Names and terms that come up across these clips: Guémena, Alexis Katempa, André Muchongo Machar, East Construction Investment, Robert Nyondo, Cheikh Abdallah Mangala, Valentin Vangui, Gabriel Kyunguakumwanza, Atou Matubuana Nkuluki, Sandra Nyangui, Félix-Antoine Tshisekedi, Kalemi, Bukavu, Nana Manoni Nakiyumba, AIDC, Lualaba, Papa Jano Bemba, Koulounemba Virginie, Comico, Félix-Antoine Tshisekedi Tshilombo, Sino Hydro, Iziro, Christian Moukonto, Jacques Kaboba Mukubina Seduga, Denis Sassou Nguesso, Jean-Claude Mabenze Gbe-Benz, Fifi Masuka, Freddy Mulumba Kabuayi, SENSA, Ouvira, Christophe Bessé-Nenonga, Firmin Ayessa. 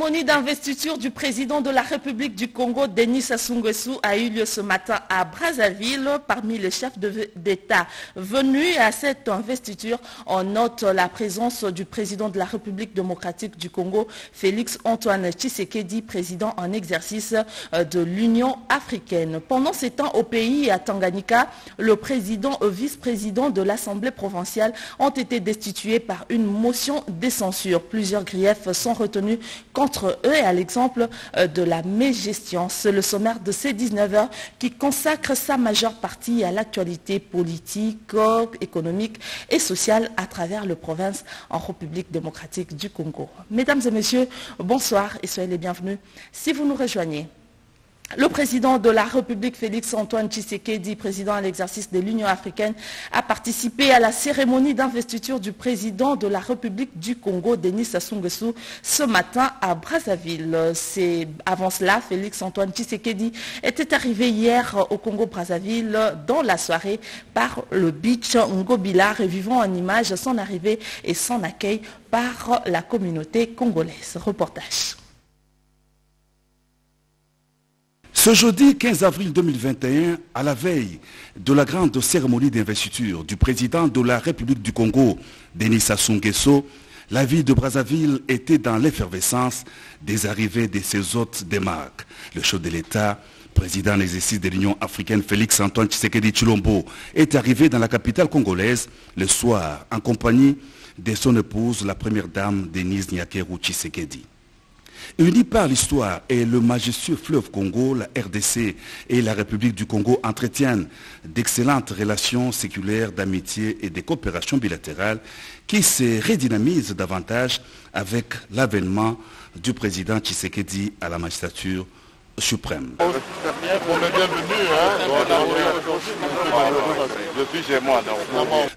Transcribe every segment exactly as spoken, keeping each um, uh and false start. cérémonie d'investiture du président de la République du Congo, Denis Sassou Nguesso, a eu lieu ce matin à Brazzaville. Parmi les chefs d'État venus à cette investiture, on note la présence du président de la République démocratique du Congo, Félix-Antoine Tshisekedi, président en exercice de l'Union africaine. Pendant ces temps, au pays, à Tanganyika, le président et vice-président de l'Assemblée provinciale ont été destitués par une motion de censure. Plusieurs griefs sont retenus contre eux, à l'exemple de la mégestion. C'est le sommaire de ces dix-neuf heures qui consacre sa majeure partie à l'actualité politique, économique et sociale à travers les provinces en République démocratique du Congo. Mesdames et messieurs, bonsoir et soyez les bienvenus si vous nous rejoignez. Le président de la République, Félix-Antoine Tshisekedi, président à l'exercice de l'Union africaine, a participé à la cérémonie d'investiture du président de la République du Congo, Denis Sassou Nguesso, ce matin à Brazzaville. Avant cela, Félix-Antoine Tshisekedi était arrivé hier au Congo-Brazzaville dans la soirée par le beach Ngobila, revivant en images son arrivée et son accueil par la communauté congolaise. Reportage. Ce jeudi quinze avril deux mille vingt et un, à la veille de la grande cérémonie d'investiture du président de la République du Congo, Denis Sassou Nguesso, la ville de Brazzaville était dans l'effervescence des arrivées de ses hôtes des marques. Le chef de l'État, président en exercice de l'Union africaine, Félix-Antoine Tshisekedi Tshilombo, est arrivé dans la capitale congolaise le soir en compagnie de son épouse, la première dame, Denise Nyakeru Tshisekedi. Unis par l'histoire et le majestueux fleuve Congo, la R D C et la République du Congo entretiennent d'excellentes relations séculaires d'amitié et de coopération bilatérale qui se redynamisent davantage avec l'avènement du président Tshisekedi à la magistrature suprême. On est bienvenus, hein? Je suis chez moi.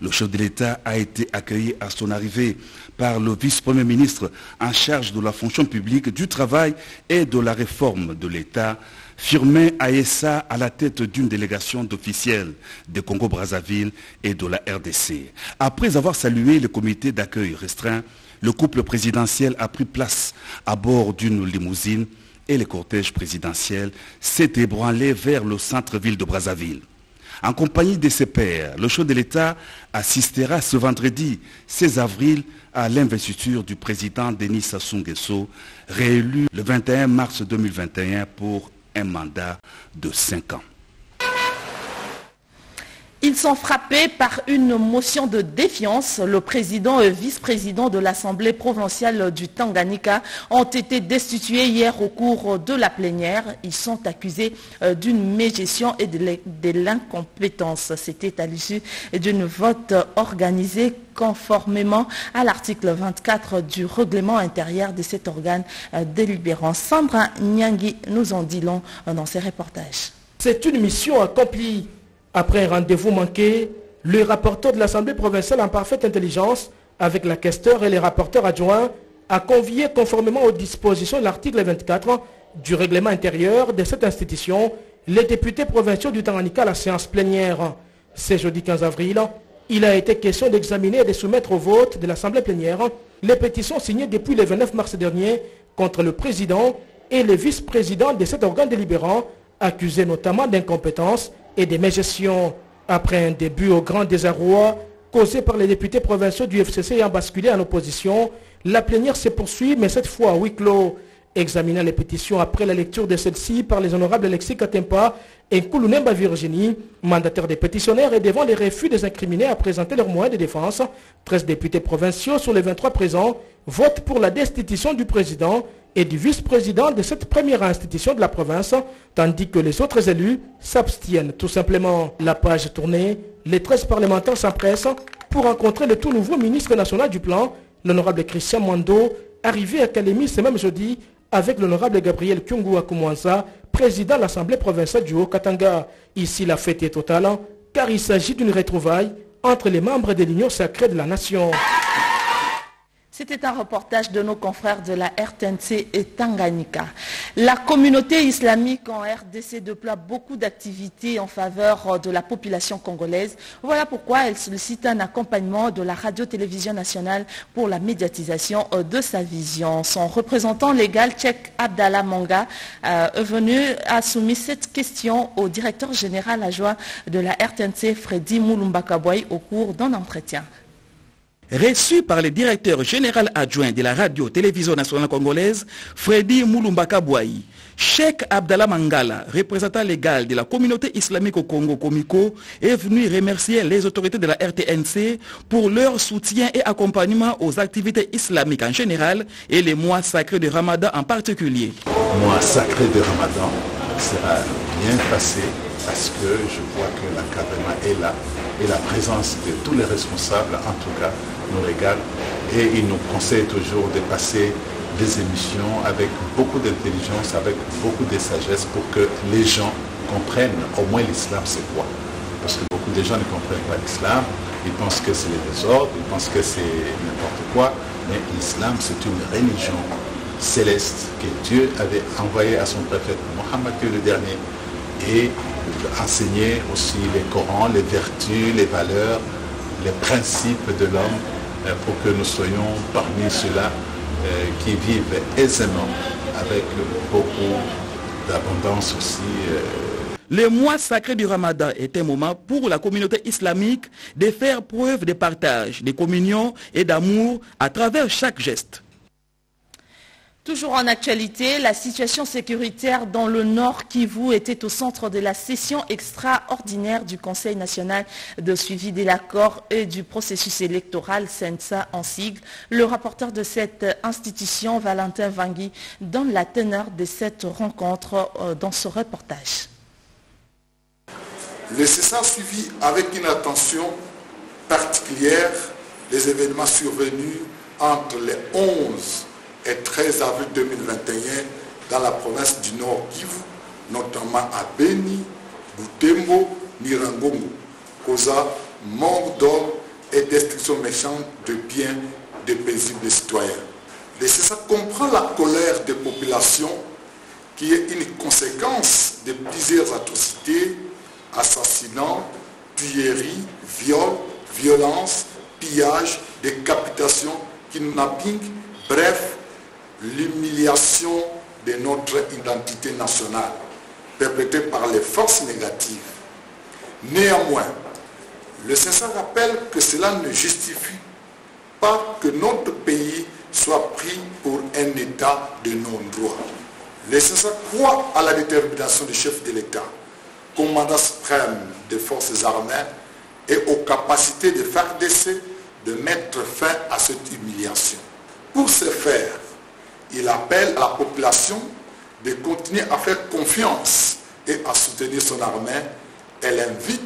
Le chef de l'État a été accueilli à son arrivée par le vice-premier ministre en charge de la fonction publique, du travail et de la réforme de l'État, Firmin Ayessa, à la tête d'une délégation d'officiels de Congo-Brazzaville et de la R D C. Après avoir salué le comité d'accueil restreint, le couple présidentiel a pris place à bord d'une limousine et le cortège présidentiel s'est ébranlé vers le centre-ville de Brazzaville. En compagnie de ses pairs, le chef de l'État assistera ce vendredi seize avril à l'investiture du président Denis Sassou Nguesso, réélu le vingt et un mars deux mille vingt et un pour un mandat de cinq ans. Ils sont frappés par une motion de défiance. Le président et vice-président de l'Assemblée provinciale du Tanganyika ont été destitués hier au cours de la plénière. Ils sont accusés d'une mégestion et de l'incompétence. C'était à l'issue d'une vote organisée conformément à l'article vingt-quatre du règlement intérieur de cet organe délibérant. Sandra Nyangui nous en dit long dans ses reportages. C'est une mission accomplie. Après un rendez-vous manqué, le rapporteur de l'Assemblée provinciale en parfaite intelligence, avec la questeur et les rapporteurs adjoints, a convié conformément aux dispositions de l'article vingt-quatre du règlement intérieur de cette institution, les députés provinciaux du Tanganyika à la séance plénière. Ce jeudi quinze avril, il a été question d'examiner et de soumettre au vote de l'Assemblée plénière les pétitions signées depuis le vingt-neuf mars dernier contre le président et le vice-président de cet organe délibérant, accusés notamment d'incompétence et des mégestions. Après un début au grand désarroi causé par les députés provinciaux du F C C ayant basculé en opposition, la plénière se poursuit, mais cette fois à huis clos. Examinant les pétitions après la lecture de celle-ci par les honorables Alexis Katempa et Koulounemba Virginie, mandataires des pétitionnaires et devant les refus des incriminés à présenter leurs moyens de défense, treize députés provinciaux sur les vingt-trois présents votent pour la destitution du président et du vice-président de cette première institution de la province, tandis que les autres élus s'abstiennent tout simplement. La page tournée, les treize parlementaires s'empressent pour rencontrer le tout nouveau ministre national du plan, l'honorable Christian Mwando, arrivé à Kalemi ce même jeudi, avec l'honorable Gabriel Kyunguakumwanza, président de l'Assemblée provinciale du Haut-Katanga. Ici, la fête est totale, car il s'agit d'une retrouvaille entre les membres de l'Union sacrée de la nation. C'était un reportage de nos confrères de la R T N C et Tanganyika. La communauté islamique en R D C déploie beaucoup d'activités en faveur de la population congolaise. Voilà pourquoi elle sollicite un accompagnement de la radio-télévision nationale pour la médiatisation de sa vision. Son représentant légal, Cheikh Abdallah Mangala, est venu, a soumis cette question au directeur général adjoint de la R T N C, Freddy Mulumba Kabuayi, au cours d'un entretien. Reçu par le directeur général adjoint de la radio-télévision nationale congolaise, Freddy Mulumba Kabuayi, Cheikh Abdallah Mangala, représentant légal de la communauté islamique au Congo Comico, est venu remercier les autorités de la R T N C pour leur soutien et accompagnement aux activités islamiques en général et les mois sacrés de Ramadan en particulier. Le mois sacré de Ramadan sera bien passé parce que je vois que l'encadrement est là et la présence de tous les responsables, en tout cas, nous régale et ils nous conseillent toujours de passer des émissions avec beaucoup d'intelligence, avec beaucoup de sagesse pour que les gens comprennent au moins l'islam c'est quoi. Parce que beaucoup de gens ne comprennent pas l'islam, ils pensent que c'est le désordre, ils pensent que c'est n'importe quoi, mais l'islam c'est une religion céleste que Dieu avait envoyée à son prophète Mohammed le dernier et enseigner aussi les Corans, les vertus, les valeurs, les principes de l'homme pour que nous soyons parmi ceux-là qui vivent aisément avec beaucoup d'abondance aussi. Le mois sacré du Ramadan est un moment pour la communauté islamique de faire preuve de partage, de communion et d'amour à travers chaque geste. Toujours en actualité, la situation sécuritaire dans le Nord Kivu était au centre de la session extraordinaire du Conseil national de suivi de l'accord et du processus électoral, SENSA en sigle. Le rapporteur de cette institution, Valentin Vangui, donne la teneur de cette rencontre dans ce reportage. Le SENSA suivit avec une attention particulière les événements survenus entre les onze et treize avril deux mille vingt et un dans la province du Nord Kivu, notamment à Beni, Butembo, Nirangongo, causa mort d'hommes et destruction méchante de biens de paisibles citoyens. Le SENSA comprend la colère des populations qui est une conséquence de plusieurs atrocités, assassinats, tueries, viols, violences, pillages, décapitations, kidnapping, bref, l'humiliation de notre identité nationale, perpétrée par les forces négatives. Néanmoins, le SENSA rappelle que cela ne justifie pas que notre pays soit pris pour un État de non-droit. Le SENSA croit à la détermination du chef de l'État, commandant suprême des forces armées, et aux capacités de l'R D C de mettre fin à cette humiliation. Pour ce faire, il appelle à la population de continuer à faire confiance et à soutenir son armée. Elle invite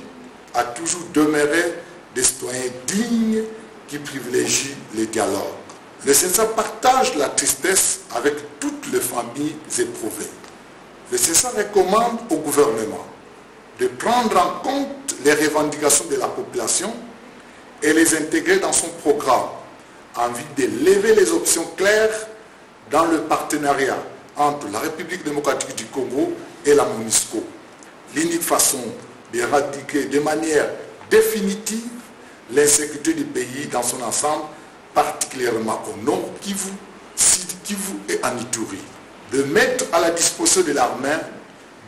à toujours demeurer des citoyens dignes qui privilégient le dialogue. Le SENSA partage la tristesse avec toutes les familles éprouvées. Le SENSA recommande au gouvernement de prendre en compte les revendications de la population et les intégrer dans son programme en vue de lever les options claires dans le partenariat entre la République démocratique du Congo et la MONUSCO. L'unique façon d'éradiquer de manière définitive l'insécurité du pays dans son ensemble, particulièrement au Nord Kivu, Sud Kivu et en Ituri. De mettre à la disposition de l'armée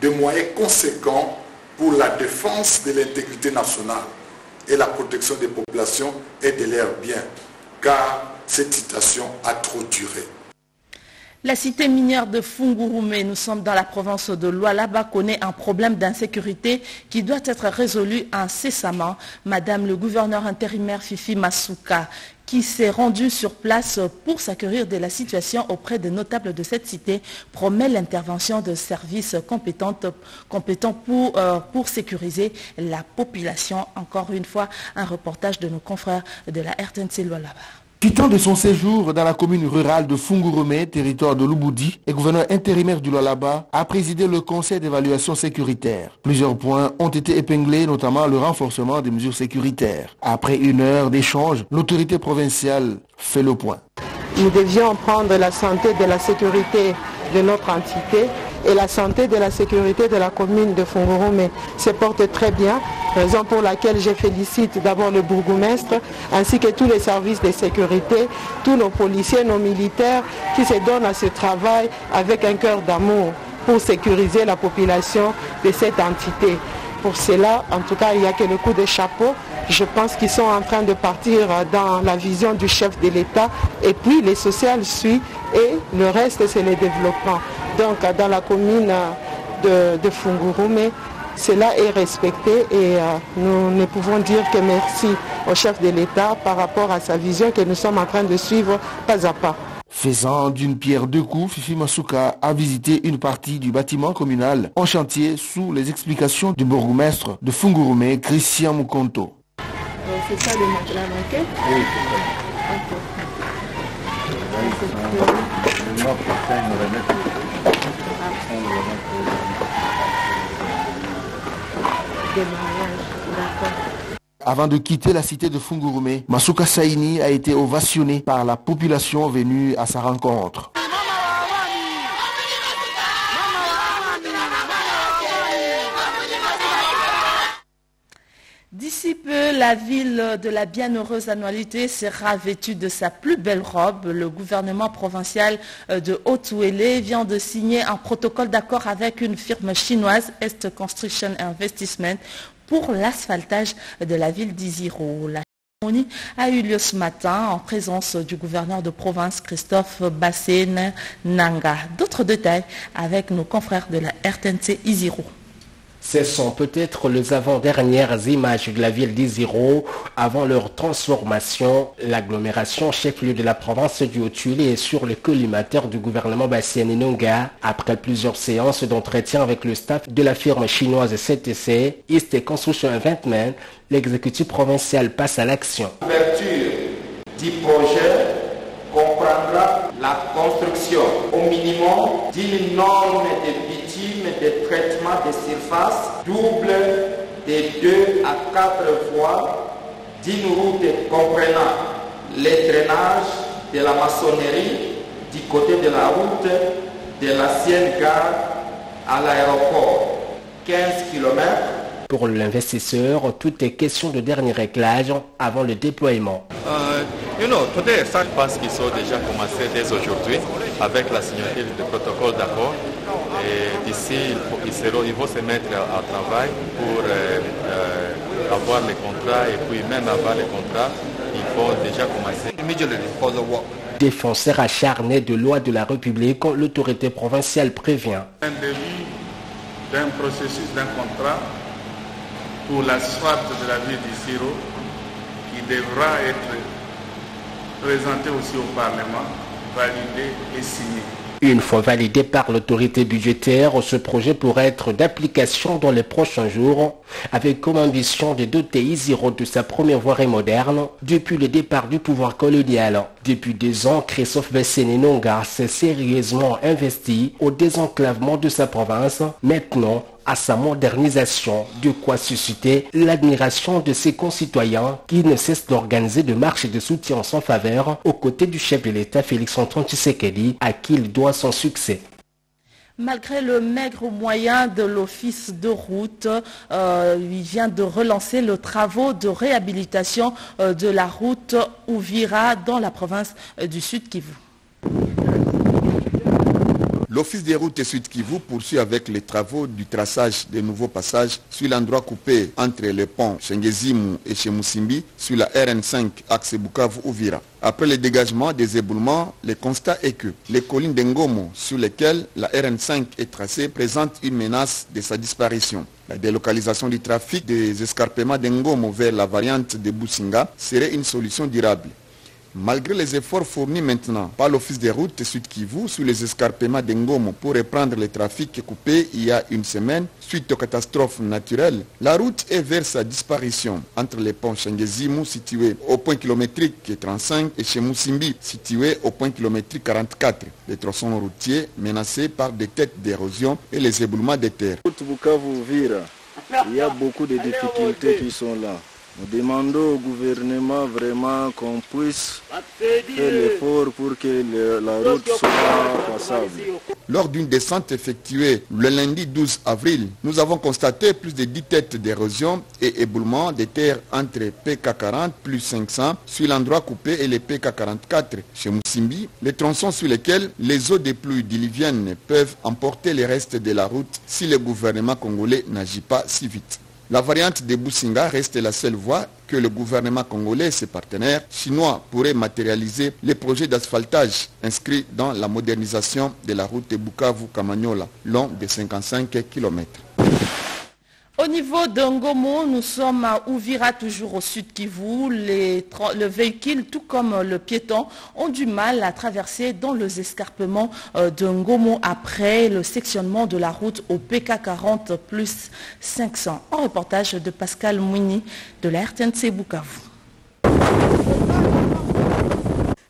des moyens conséquents pour la défense de l'intégrité nationale et la protection des populations et de leurs biens, car cette situation a trop duré. La cité minière de Fungurume, nous sommes dans la province de Lualaba, connaît un problème d'insécurité qui doit être résolu incessamment. Madame le gouverneur intérimaire Fifi Masuka, qui s'est rendue sur place pour s'acquérir de la situation auprès des notables de cette cité, promet l'intervention de services compétents pour, euh, pour sécuriser la population. Encore une fois, un reportage de nos confrères de la R T N C Lualaba. Quittant de son séjour dans la commune rurale de Fungurume, territoire de Luboudi, et gouverneur intérimaire du Lualaba, a présidé le conseil d'évaluation sécuritaire. Plusieurs points ont été épinglés, notamment le renforcement des mesures sécuritaires. Après une heure d'échange, l'autorité provinciale fait le point. nous devions prendre la santé de la sécurité de notre entité et la santé de la sécurité de la commune de Fongoroume se porte très bien, raison pour laquelle je félicite d'abord le bourgmestre ainsi que tous les services de sécurité, tous nos policiers, nos militaires qui se donnent à ce travail avec un cœur d'amour pour sécuriser la population de cette entité. Pour cela, en tout cas, il n'y a que le coup de chapeau. Je pense qu'ils sont en train de partir dans la vision du chef de l'État. Et puis, les sociales suivent et le reste, c'est le développement. Donc, dans la commune de, de Fungurume, cela est respecté et nous ne pouvons dire que merci au chef de l'État par rapport à sa vision que nous sommes en train de suivre pas à pas. Faisant d'une pierre deux coups, Fifi Masuka a visité une partie du bâtiment communal en chantier sous les explications du bourgmestre de Fungurume, Christian Moukonto. C'est ça le manque, la manquette ? Oui, c'est ça. Avant de quitter la cité de Fungurume, Masuka Saini a été ovationné par la population venue à sa rencontre. D'ici peu, la ville de la bienheureuse annualité sera vêtue de sa plus belle robe. Le gouvernement provincial de Haut-Ouélé vient de signer un protocole d'accord avec une firme chinoise, East Construction Investment, pour l'asphaltage de la ville d'Iziro. La cérémonie a eu lieu ce matin en présence du gouverneur de province, Christophe Bassène Nanga. D'autres détails avec nos confrères de la R T N C Iziro. Ce sont peut-être les avant-dernières images de la ville d'Iziro avant leur transformation. L'agglomération chef-lieu de la province du Haut-Uélé est sur le collimateur du gouvernement Bassène-Nenonga. Après plusieurs séances d'entretien avec le staff de la firme chinoise C T C, East Construction Investment, l'exécutif provincial passe à l'action. L'ouverture du projet comprendra la construction au minimum d'une norme de bitume de traitement de surface double de deux à quatre fois d'une route comprenant les drainages de la maçonnerie du côté de la route de l'ancienne gare à l'aéroport, quinze kilomètres. Pour l'investisseur, tout est question de dernier réglage avant le déploiement. Euh... You know, today, ça, je pense qu'ils sont déjà commencés dès aujourd'hui avec la signature du protocole d'accord. Et d'ici, ils, ils vont se mettre à, à travail pour euh, euh, avoir les contrats et puis même avoir les contrats, ils vont déjà commencer. Défenseur acharné de loi de la République, l'autorité provinciale prévient. Un début d'un processus d'un contrat pour la swap de la ville d'Iziro qui devra être présenté aussi au Parlement, validé et signé. Une fois validé par l'autorité budgétaire, ce projet pourrait être d'application dans les prochains jours, avec comme ambition de doter Iziro de sa première voirie moderne depuis le départ du pouvoir colonial. Depuis deux ans, Christophe Bessé-Nenonga s'est sérieusement investi au désenclavement de sa province, maintenant à sa modernisation, de quoi susciter l'admiration de ses concitoyens qui ne cessent d'organiser de marches et de soutien en son faveur aux côtés du chef de l'État Félix-Antoine Tshisekedi, à qui il doit son succès. Malgré le maigre moyen de l'office de route, euh, il vient de relancer le travaux de réhabilitation euh, de la route Ouvira dans la province euh, du Sud-Kivu. L'Office des routes et Sud-Kivu poursuit avec les travaux du traçage des nouveaux passages sur l'endroit coupé entre les ponts Chengezimu et Chemusimbi sur la R N cinq axe Bukavu-Ouvira. Après le dégagement des éboulements, le constat est que les collines d'Engomo sur lesquelles la R N cinq est tracée présentent une menace de sa disparition. La délocalisation du trafic des escarpements d'Engomo vers la variante de Businga serait une solution durable. Malgré les efforts fournis maintenant par l'Office des routes Sud-Kivu sur les escarpements d'Engomo pour reprendre le trafic coupé il y a une semaine suite aux catastrophes naturelles, la route est vers sa disparition entre les ponts Chengezimu situé au point kilométrique trente-cinq et Chemusimbi situé au point kilométrique quarante-quatre. Les tronçons routiers menacés par des têtes d'érosion et les éboulements de terre. Il y a beaucoup de difficultés qui sont là. Nous demandons au gouvernement vraiment qu'on puisse faire l'effort pour que le, la route soit passable. Lors d'une descente effectuée le lundi douze avril, nous avons constaté plus de dix têtes d'érosion et éboulement des terres entre P K quarante plus cinq cents sur l'endroit coupé et les P K quarante-quatre. Chez Moussimbi, les tronçons sur lesquels les eaux des pluies diluviennes peuvent emporter les restes de la route si le gouvernement congolais n'agit pas si vite. La variante de Boussinga reste la seule voie que le gouvernement congolais et ses partenaires chinois pourraient matérialiser les projets d'asphaltage inscrits dans la modernisation de la route de Bukavu-Kamanyola, long de cinquante-cinq kilomètres. Au niveau d'Angomo, nous sommes à Ouvira, toujours au sud Kivu. Les, le véhicule, tout comme le piéton, ont du mal à traverser dans les escarpements d'Angomo après le sectionnement de la route au P K quarante plus cinq cents. En reportage de Pascal Mouini de la R T N C Bukavu.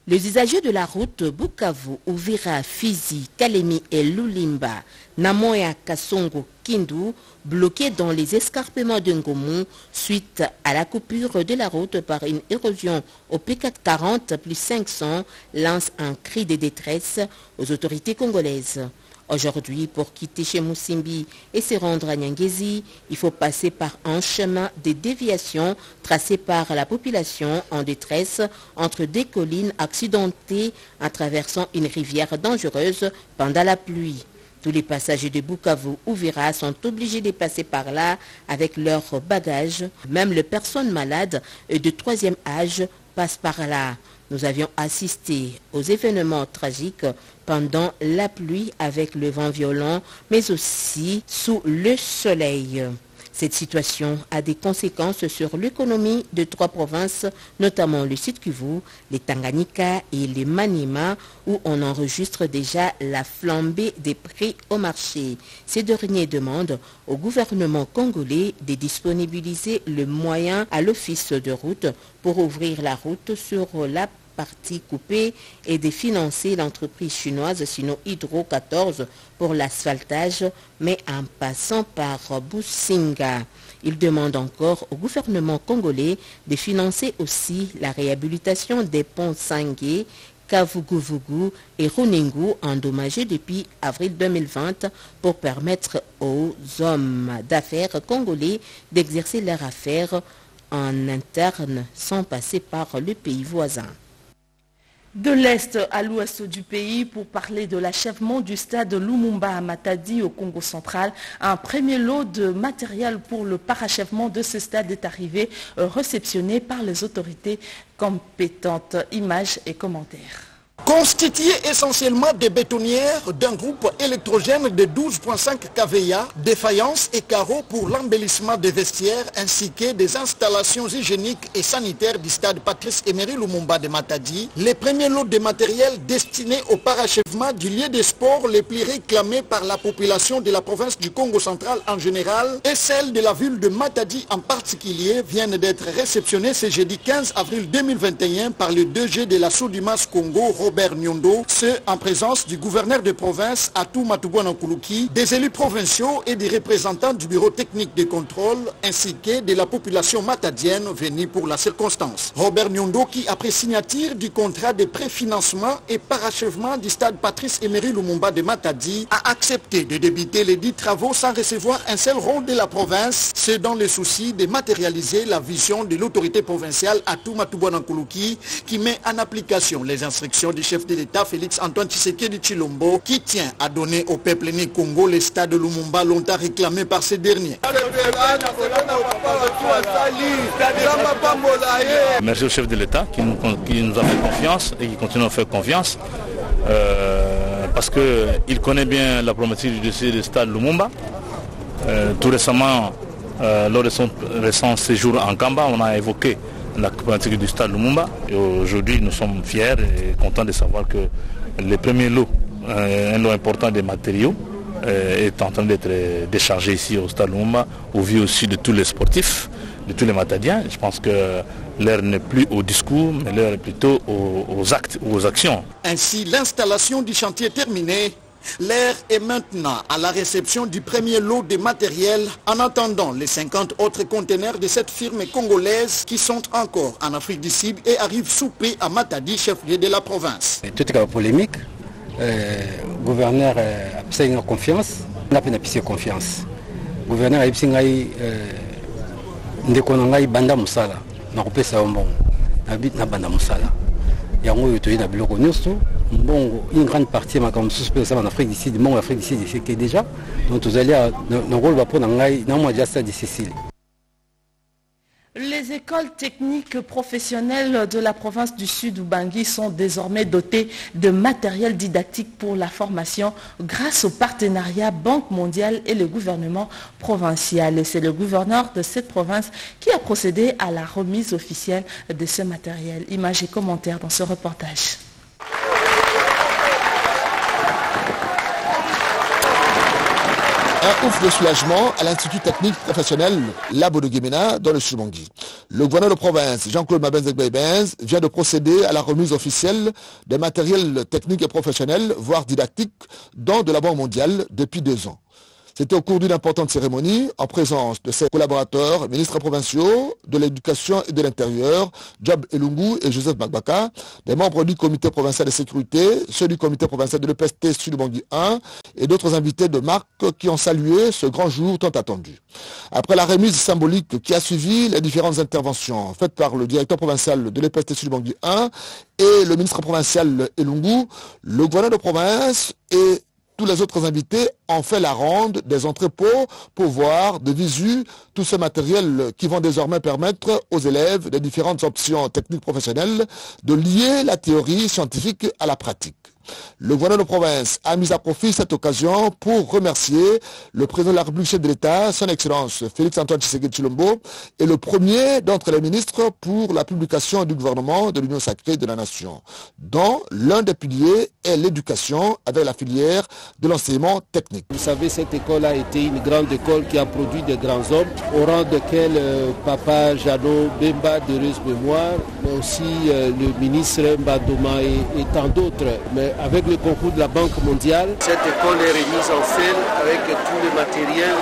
Les usagers de la route Bukavu, Ouvira, Fizi, Kalemi et Lulimba, Namoya, Kasongo, Kindu, bloqués dans les escarpements de Ngomu suite à la coupure de la route par une érosion au P K quarante plus cinq cents, lance un cri de détresse aux autorités congolaises. Aujourd'hui, pour quitter chez Moussimbi et se rendre à Nyangezi, il faut passer par un chemin de déviation tracé par la population en détresse entre des collines accidentées en traversant une rivière dangereuse pendant la pluie. Tous les passagers de Bukavu ou Ouvira sont obligés de passer par là avec leurs bagages. Même les personnes malades de troisième âge passent par là. Nous avions assisté aux événements tragiques pendant la pluie avec le vent violent, mais aussi sous le soleil. Cette situation a des conséquences sur l'économie de trois provinces, notamment le Sud-Kivu, les Tanganyika et les Maniema, où on enregistre déjà la flambée des prix au marché. Ces derniers demandent au gouvernement congolais de disponibiliser le moyen à l'office de route pour ouvrir la route sur la partie coupée et de financer l'entreprise chinoise Sino Hydro quatorze pour l'asphaltage, mais en passant par Boussinga. Il demande encore au gouvernement congolais de financer aussi la réhabilitation des ponts Sangé, Kavuguvugu et Runingu endommagés depuis avril deux mille vingt pour permettre aux hommes d'affaires congolais d'exercer leurs affaires en interne sans passer par le pays voisin. De l'Est à l'Ouest du pays pour parler de l'achèvement du stade Lumumba à Matadi au Congo central. Un premier lot de matériel pour le parachèvement de ce stade est arrivé, réceptionné par les autorités compétentes. Images et commentaires. Constitué essentiellement des bétonnières d'un groupe électrogène de douze virgule cinq K V A, des faïences et carreaux pour l'embellissement des vestiaires ainsi que des installations hygiéniques et sanitaires du stade Patrice Emery Lumumba de Matadi, les premiers lots de matériel destinés au parachèvement du lieu des sports les plus réclamés par la population de la province du Congo central en général et celle de la ville de Matadi en particulier viennent d'être réceptionnés ce jeudi quinze avril deux mille vingt et un par le D G de la Soudimas Congo, Robert Nyondo, ce en présence du gouverneur de province Atou Matubuana Nkuluki, des élus provinciaux et des représentants du bureau technique de contrôle ainsi que de la population matadienne venue pour la circonstance. Robert Nyondo qui, après signature du contrat de préfinancement et parachèvement du stade Patrice Emery Lumumba de Matadi, a accepté de débiter les dix travaux sans recevoir un seul rond de la province, c'est dans le souci de matérialiser la vision de l'autorité provinciale Atou Matubuana Nkuluki qui met en application les instructions du chef de l'État Félix-Antoine Tshisekedi Tshilombo qui tient à donner au peuple né Congo le stade Lumumba longtemps réclamé par ces derniers. Merci au chef de l'État qui nous, qui nous a fait confiance et qui continue à faire confiance euh, parce qu'il connaît bien la problématique du dossier du stade Lumumba. Euh, tout récemment, euh, lors de son récent séjour en Kamba, on a évoqué la problématique du stade Lumumba. Aujourd'hui, nous sommes fiers et contents de savoir que le premier lot, un lot important des matériaux, est en train d'être déchargé ici au stade Lumumba, au vu aussi de tous les sportifs, de tous les matadiens. Je pense que l'heure n'est plus au discours, mais l'heure est plutôt aux actes, aux actions. Ainsi, l'installation du chantier terminée, L'heure est maintenant à la réception du premier lot de matériel en attendant les cinquante autres conteneurs de cette firme congolaise qui sont encore en Afrique du Sud et arrivent sous prix à Matadi, chef-lieu de la province. Toute la polémique, le gouverneur a pris confiance, on a pris confiance. Le gouverneur a pris confiance, on a pris confiance. Il y a une grande partie en Afrique du Sud, en Afrique du Sud, c'est déjà. Donc, vous allez à nos rôles pour la de Sicile. Les écoles techniques professionnelles de la province du Sud Ubangi sont désormais dotées de matériel didactique pour la formation grâce au partenariat Banque mondiale et le gouvernement provincial. Et c'est le gouverneur de cette province qui a procédé à la remise officielle de ce matériel. Images et commentaires dans ce reportage. Un ouf de soulagement à l'Institut technique professionnel Labo de Guémena dans le Sud-Bangui. Le gouverneur de province, Jean-Claude Mabenze Gbe-Benz, vient de procéder à la remise officielle des matériels techniques et professionnels, voire didactiques, dans de la Banque mondiale depuis deux ans. C'était au cours d'une importante cérémonie en présence de ses collaborateurs, ministres provinciaux de l'Éducation et de l'Intérieur, Jab Elungu et Joseph Magbaka, des membres du Comité provincial de sécurité, ceux du Comité provincial de l'E P S T Sud-Bangui un et d'autres invités de marque qui ont salué ce grand jour tant attendu. Après la remise symbolique qui a suivi les différentes interventions faites par le directeur provincial de l'E P S T Sud-Bangui un et le ministre provincial Elungu, le gouverneur de province et tous les autres invités ont fait la ronde des entrepôts pour voir de visu tout ce matériel qui vont désormais permettre aux élèves des différentes options techniques professionnelles de lier la théorie scientifique à la pratique. Le gouverneur de province a mis à profit cette occasion pour remercier le président de la République, chef de l'État, son Excellence Félix-Antoine Tshisekedi Tshilombo, et le premier d'entre les ministres pour la publication du gouvernement de l'Union sacrée de la Nation, dont l'un des piliers est l'éducation avec la filière de l'enseignement technique. Vous savez, cette école a été une grande école qui a produit des grands hommes, au rang desquels euh, Papa Jano Bemba d'heureuse mémoire, mais aussi euh, le ministre Mbadoma et, et tant d'autres. Mais avec le concours de la Banque mondiale, cette école est remise en selle avec tous les matériels.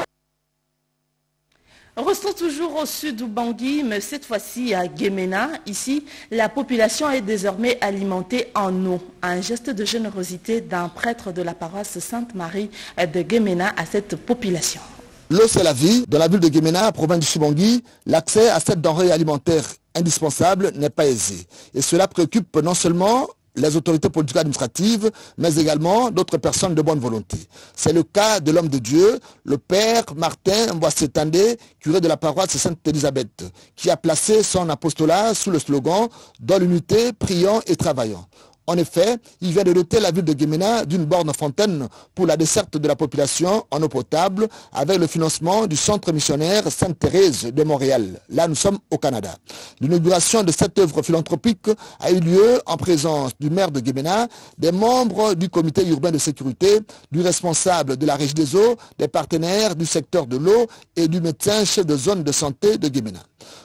Restons toujours au sud Ubangi, mais cette fois-ci à Guémena. Ici, la population est désormais alimentée en eau. Un geste de générosité d'un prêtre de la paroisse Sainte-Marie de Guémena à cette population. L'eau, c'est la vie. Dans la ville de Guémena, province du Sud-Bangui, l'accès à cette denrée alimentaire indispensable n'est pas aisé. Et cela préoccupe non seulement les autorités politiques administratives, mais également d'autres personnes de bonne volonté. C'est le cas de l'homme de Dieu, le père Martin Mboissétande, curé de la paroisse Sainte-Élisabeth, qui a placé son apostolat sous le slogan « Dans l'unité, priant et travaillant ». En effet, il vient de doter la ville de Guémena d'une borne fontaine pour la desserte de la population en eau potable avec le financement du centre missionnaire Sainte-Thérèse de Montréal. Là, nous sommes au Canada. L'inauguration de cette œuvre philanthropique a eu lieu en présence du maire de Guémena, des membres du comité urbain de sécurité, du responsable de la régie des eaux, des partenaires du secteur de l'eau et du médecin chef de zone de santé de Guémena.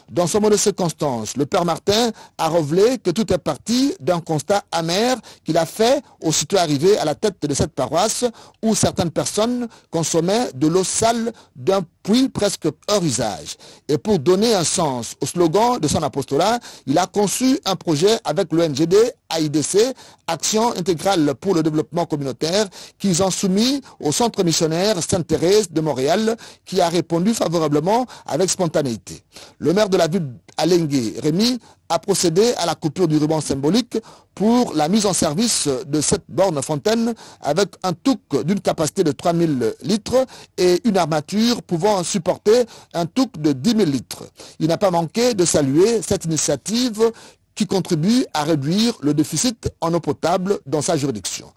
Dans ce mot de circonstance, le père Martin a révélé que tout est parti d'un constat amer qu'il a fait aussitôt arrivé à la tête de cette paroisse où certaines personnes consommaient de l'eau sale d'un puits presque hors usage. Et pour donner un sens au slogan de son apostolat, il a conçu un projet avec l'O N G D, A I D C, Action intégrale pour le développement communautaire, qu'ils ont soumis au centre missionnaire Sainte-Thérèse de Montréal, qui a répondu favorablement avec spontanéité. Le maire de la ville Alengue, Rémi, a procédé à la coupure du ruban symbolique pour la mise en service de cette borne fontaine avec un touc d'une capacité de trois mille litres et une armature pouvant supporter un touc de dix mille litres. Il n'a pas manqué de saluer cette initiative qui contribue à réduire le déficit en eau potable dans sa juridiction.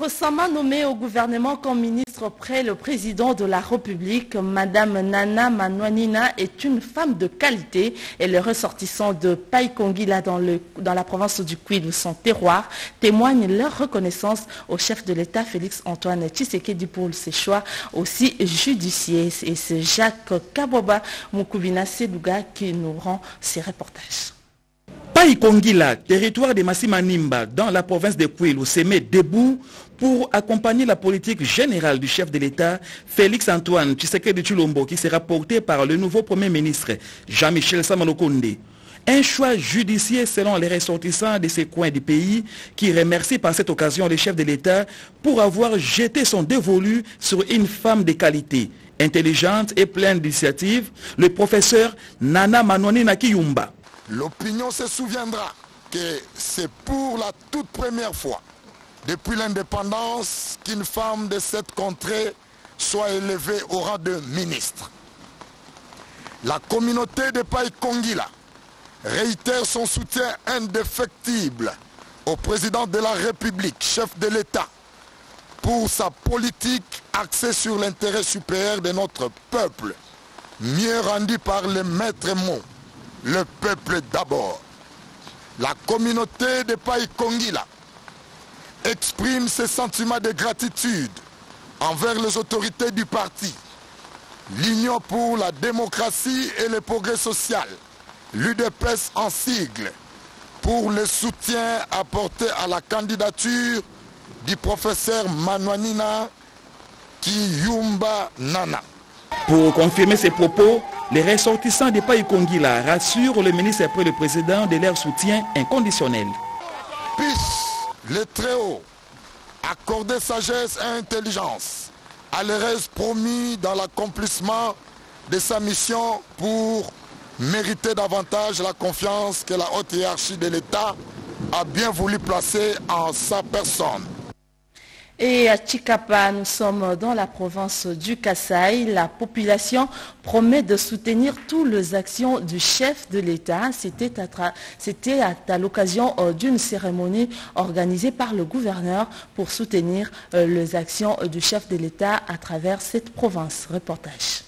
Récemment nommé au gouvernement comme ministre près le président de la République, Madame Nana Manwanina est une femme de qualité. Elle est ressortissante de Paikongila dans, le, dans la province du Kwilu, son terroir, témoigne leur reconnaissance au chef de l'État Félix-Antoine Tshisekedi pour ses choix aussi judiciaires. Et c'est Jacques Kaboba Mukubina Seduga qui nous rend ses reportages. Paikongila, territoire de Massimamimba, dans la province de Kwilu, se met debout pour accompagner la politique générale du chef de l'État, Félix-Antoine Tshisekedi Tshilombo, qui sera porté par le nouveau Premier ministre, Jean-Michel Samalo Condé. Un choix judiciaire selon les ressortissants de ces coins du pays qui remercie par cette occasion le chef de l'État pour avoir jeté son dévolu sur une femme de qualité, intelligente et pleine d'initiative, le professeur Nana Manoni Nakiyumba. L'opinion se souviendra que c'est pour la toute première fois depuis l'indépendance qu'une femme de cette contrée soit élevée au rang de ministre. La communauté de Paï-Kongila réitère son soutien indéfectible au président de la République, chef de l'État, pour sa politique axée sur l'intérêt supérieur de notre peuple, mieux rendu par le maître mot, le peuple d'abord. La communauté de Paï-Kongila exprime ses sentiments de gratitude envers les autorités du parti, l'Union pour la démocratie et le progrès social, l'U D P S en sigle, pour le soutien apporté à la candidature du professeur Manwanina Kiyumba Nana. Pour confirmer ces propos, les ressortissants des Paï-Kongila rassurent le ministre après le président de leur soutien inconditionnel. Puisse le Très-Haut accorder sagesse et intelligence à l'E R E S promis dans l'accomplissement de sa mission pour mériter davantage la confiance que la haute hiérarchie de l'État a bien voulu placer en sa personne. Et à Tshikapa, nous sommes dans la province du Kasaï. La population promet de soutenir toutes les actions du chef de l'État. C'était à, à, à l'occasion d'une cérémonie organisée par le gouverneur pour soutenir les actions du chef de l'État à travers cette province. Reportage.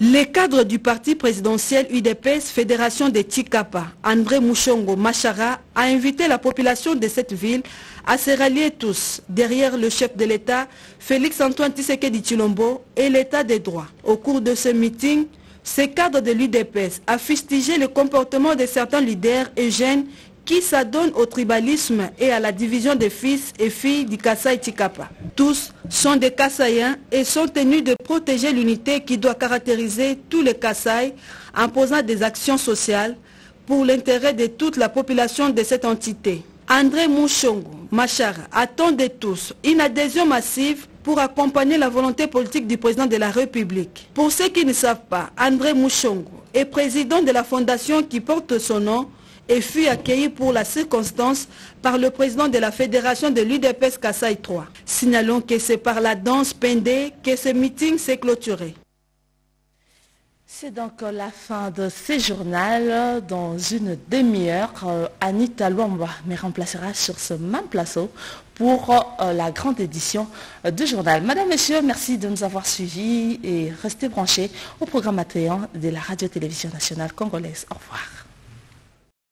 Les cadres du parti présidentiel U D P S Fédération de Tshikapa, André Muchongo Machar, a invité la population de cette ville à se rallier tous derrière le chef de l'État, Félix-Antoine Tshisekedi Tshilombo, et l'État des droits. Au cours de ce meeting, ces cadres de l'U D P S a fustigé le comportement de certains leaders et jeunes qui s'adonnent au tribalisme et à la division des fils et filles du Kasaï-Tshikapa. Tous sont des Kasaïens et sont tenus de protéger l'unité qui doit caractériser tous les Kasaï en posant des actions sociales pour l'intérêt de toute la population de cette entité. André Muchongo Machar attend de tous une adhésion massive pour accompagner la volonté politique du président de la République. Pour ceux qui ne savent pas, André Muchongo est président de la fondation qui porte son nom et fut accueilli pour la circonstance par le président de la fédération de l'U D P S Kasaï trois. Signalons que c'est par la danse pendée que ce meeting s'est clôturé. C'est donc la fin de ce journal. Dans une demi-heure, Anita Luamba me remplacera sur ce même plateau pour la grande édition du journal. Madame, Monsieur, merci de nous avoir suivis et restez branchés au programme attrayant de la Radio-Télévision Nationale Congolaise. Au revoir.